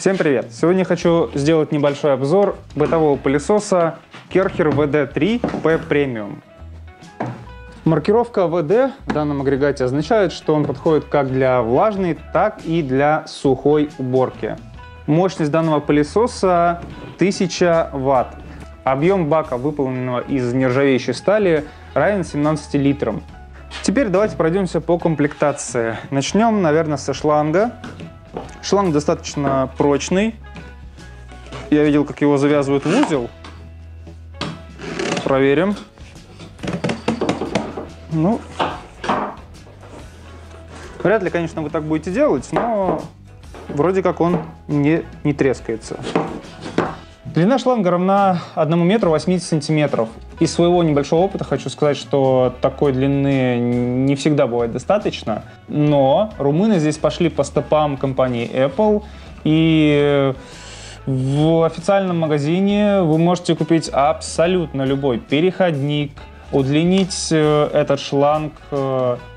Всем привет! Сегодня хочу сделать небольшой обзор бытового пылесоса Karcher WD 3 P PREMIUM. Маркировка WD в данном агрегате означает, что он подходит как для влажной, так и для сухой уборки. Мощность данного пылесоса 1000 Вт. Объем бака, выполненного из нержавеющей стали, равен 17 литрам. Теперь давайте пройдемся по комплектации. Начнем, наверное, со шланга. Шланг достаточно прочный. Я видел, как его завязывают в узел. Проверим. Ну, вряд ли, конечно, вы так будете делать, но вроде как он не трескается. Длина шланга равна 1 метру 80 сантиметров. Из своего небольшого опыта хочу сказать, что такой длины не всегда бывает достаточно, но румыны здесь пошли по стопам компании Apple, и в официальном магазине вы можете купить абсолютно любой переходник, удлинить этот шланг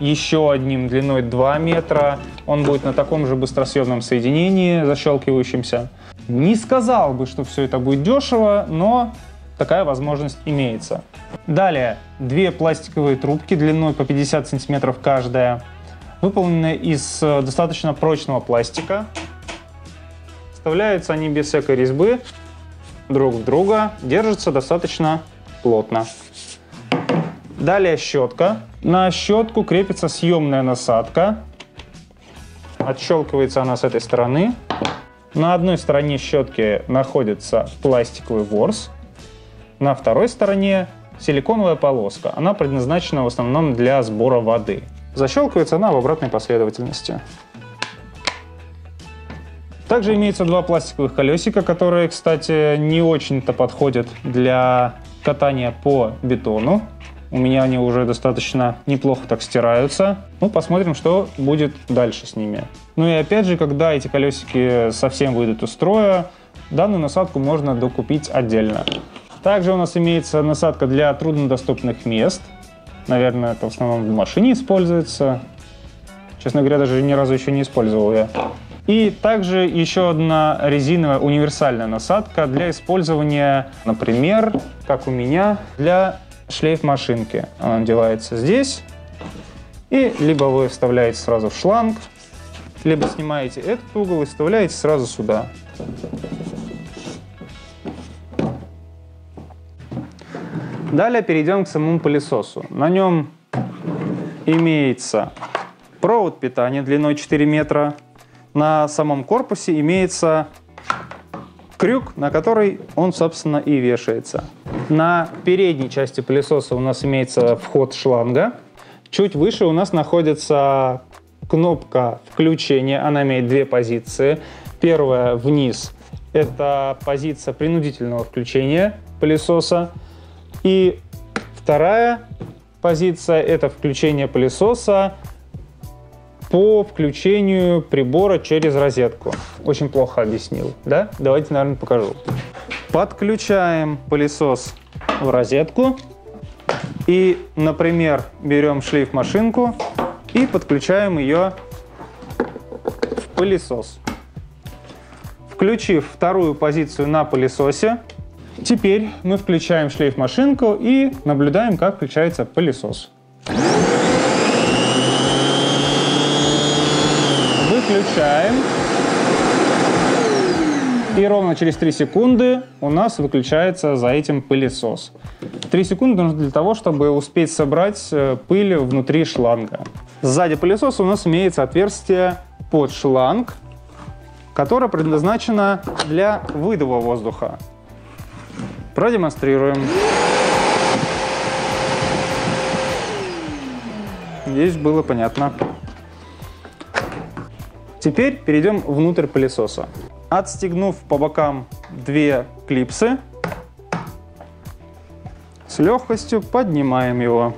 еще одним длиной 2 метра, он будет на таком же быстросъемном соединении, защелкивающемся. Не сказал бы, что все это будет дешево, но такая возможность имеется. Далее, две пластиковые трубки длиной по 50 сантиметров каждая, выполнены из достаточно прочного пластика. Вставляются они без всякой резьбы друг в друга, держатся достаточно плотно. Далее щетка. На щетку крепится съемная насадка. Отщелкивается она с этой стороны. На одной стороне щетки находится пластиковый ворс. На второй стороне силиконовая полоска. Она предназначена в основном для сбора воды. Защелкивается она в обратной последовательности. Также имеются два пластиковых колесика, которые, кстати, не очень-то подходят для катания по бетону. У меня они уже достаточно неплохо так стираются. Ну, посмотрим, что будет дальше с ними. Ну и опять же, когда эти колесики совсем выйдут из строя, данную насадку можно докупить отдельно. Также у нас имеется насадка для труднодоступных мест. Наверное, это в основном в машине используется. Честно говоря, даже ни разу еще не использовал я. И также еще одна резиновая универсальная насадка для использования, например, как у меня, для шлейф машинки. Он надевается здесь, и либо вы вставляете сразу в шланг, либо снимаете этот угол и вставляете сразу сюда. Далее перейдем к самому пылесосу. На нем имеется провод питания длиной 4 метра. На самом корпусе имеется крюк, на который он, собственно, и вешается. На передней части пылесоса у нас имеется вход шланга. Чуть выше у нас находится кнопка включения. Она имеет две позиции. Первая вниз – это позиция принудительного включения пылесоса. И вторая позиция – это включение пылесоса по включению прибора через розетку. Очень плохо объяснил, да? Давайте, наверное, покажу. Подключаем пылесос в розетку и, например, берем шлейфмашинку и подключаем ее в пылесос. Включив вторую позицию на пылесосе, теперь мы включаем шлейфмашинку и наблюдаем, как включается пылесос. Выключаем. И ровно через 3 секунды у нас выключается за этим пылесос. 3 секунды нужно для того, чтобы успеть собрать пыль внутри шланга. Сзади пылесоса у нас имеется отверстие под шланг, которое предназначено для выдува воздуха. Продемонстрируем. Здесь было понятно. Теперь перейдем внутрь пылесоса. Отстегнув по бокам две клипсы, с легкостью поднимаем его.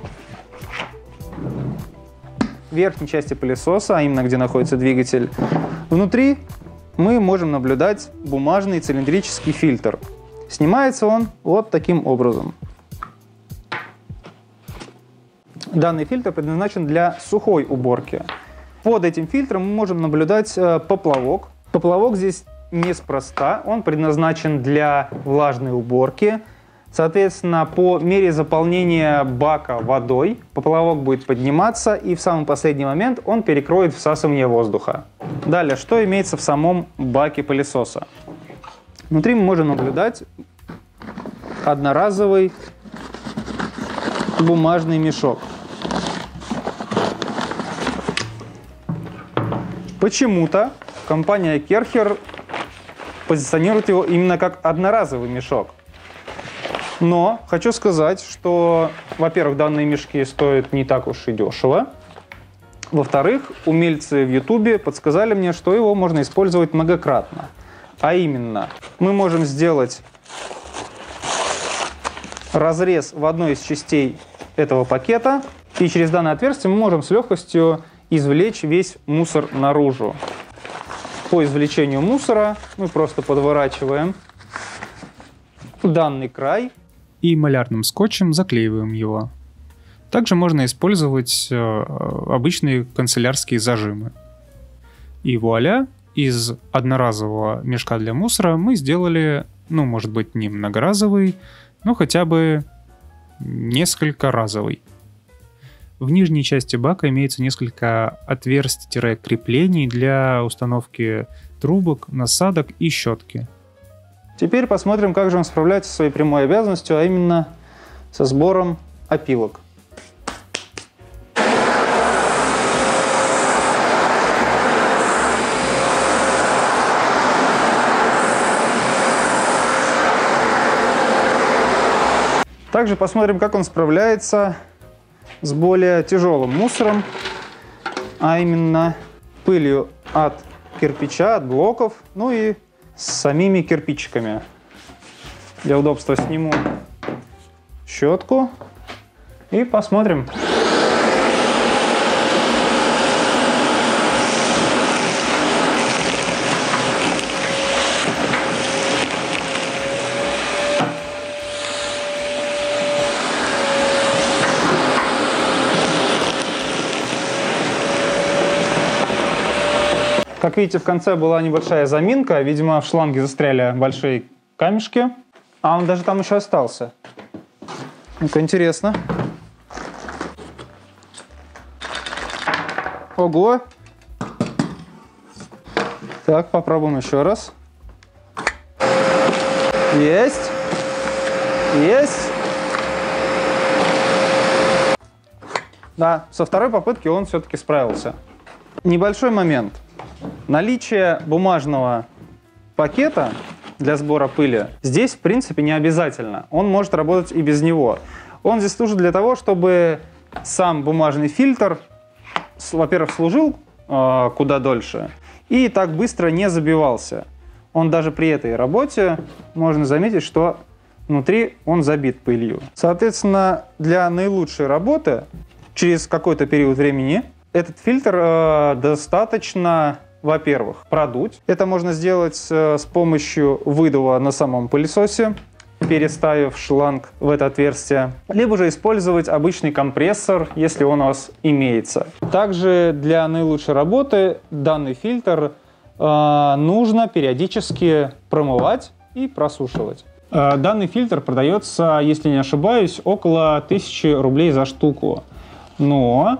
В верхней части пылесоса, а именно где находится двигатель, внутри мы можем наблюдать бумажный цилиндрический фильтр. Снимается он вот таким образом. Данный фильтр предназначен для сухой уборки. Под этим фильтром мы можем наблюдать поплавок. Поплавок здесь неспроста. Он предназначен для влажной уборки. Соответственно, по мере заполнения бака водой поплавок будет подниматься, и в самый последний момент он перекроет всасывание воздуха. Далее, что имеется в самом баке пылесоса? Внутри мы можем наблюдать одноразовый бумажный мешок. Почему-то компания Karcher позиционирует его именно как одноразовый мешок. Но хочу сказать, что, во-первых, данные мешки стоят не так уж и дешево. Во-вторых, умельцы в YouTube подсказали мне, что его можно использовать многократно. А именно, мы можем сделать разрез в одной из частей этого пакета, и через данное отверстие мы можем с легкостью извлечь весь мусор наружу. По извлечению мусора мы просто подворачиваем данный край и малярным скотчем заклеиваем его. Также можно использовать обычные канцелярские зажимы. И вуаля, из одноразового мешка для мусора мы сделали, ну, может быть, не многоразовый, но хотя бы несколько разовый. В нижней части бака имеется несколько отверстий-креплений для установки трубок, насадок и щетки. Теперь посмотрим, как же он справляется со своей прямой обязанностью, а именно со сбором опилок. Также посмотрим, как он справляется с более тяжелым мусором, а именно пылью от кирпича, от блоков, ну и с самими кирпичиками. Для удобства сниму щетку и посмотрим. Как видите, в конце была небольшая заминка. Видимо, в шланге застряли большие камешки. А он даже там еще остался. Ну-ка, интересно. Ого! Так, попробуем еще раз. Есть! Есть! Да, со второй попытки он все-таки справился. Небольшой момент. Наличие бумажного пакета для сбора пыли здесь, в принципе, не обязательно. Он может работать и без него. Он здесь служит для того, чтобы сам бумажный фильтр, во-первых, служил куда дольше и так быстро не забивался. Он даже при этой работе, можно заметить, что внутри он забит пылью. Соответственно, для наилучшей работы через какой-то период времени этот фильтр достаточно, во-первых, продуть. Это можно сделать с помощью выдува на самом пылесосе, переставив шланг в это отверстие. Либо же использовать обычный компрессор, если он у вас имеется. Также для наилучшей работы данный фильтр нужно периодически промывать и просушивать. Данный фильтр продается, если не ошибаюсь, около 1000 рублей за штуку. Но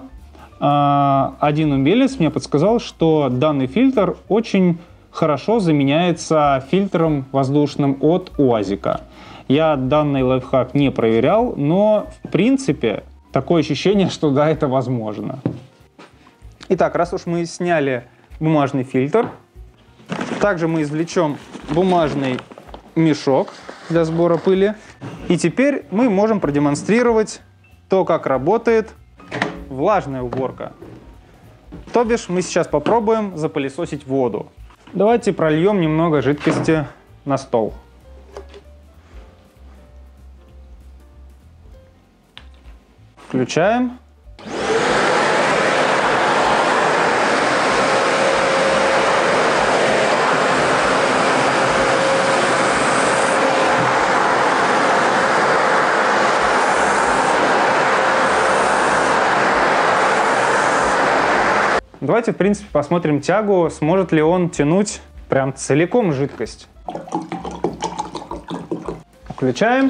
один умелец мне подсказал, что данный фильтр очень хорошо заменяется фильтром воздушным от УАЗика. Я данный лайфхак не проверял, но в принципе такое ощущение, что да, это возможно. Итак, раз уж мы сняли бумажный фильтр, также мы извлечем бумажный мешок для сбора пыли. И теперь мы можем продемонстрировать то, как работает влажная уборка. То бишь, мы сейчас попробуем запылесосить воду. Давайте прольем немного жидкости на стол. Включаем. Давайте, в принципе, посмотрим тягу, сможет ли он тянуть прям целиком жидкость. Включаем.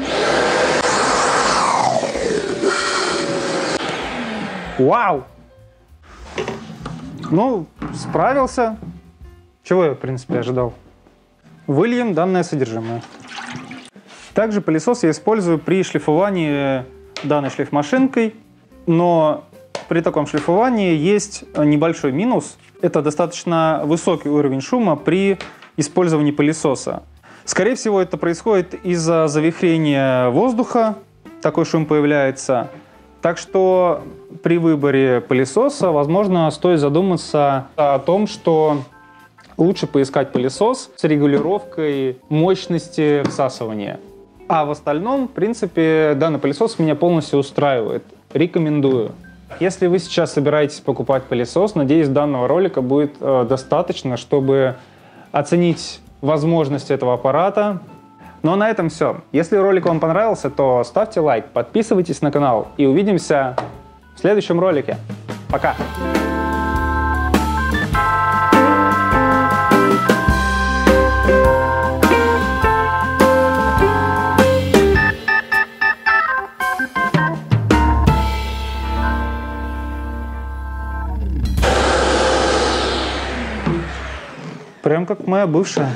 Вау! Ну, справился. Чего я, в принципе, ожидал. Выльем данное содержимое. Также пылесос я использую при шлифовании данной шлифмашинкой, но при таком шлифовании есть небольшой минус. Это достаточно высокий уровень шума при использовании пылесоса. Скорее всего, это происходит из-за завихрения воздуха, такой шум появляется. Так что при выборе пылесоса, возможно, стоит задуматься о том, что лучше поискать пылесос с регулировкой мощности всасывания. А в остальном, в принципе, данный пылесос меня полностью устраивает. Рекомендую. Если вы сейчас собираетесь покупать пылесос, надеюсь, данного ролика будет достаточно, чтобы оценить возможности этого аппарата. Ну а на этом все. Если ролик вам понравился, то ставьте лайк, подписывайтесь на канал и увидимся в следующем ролике. Пока! Прям как моя бывшая.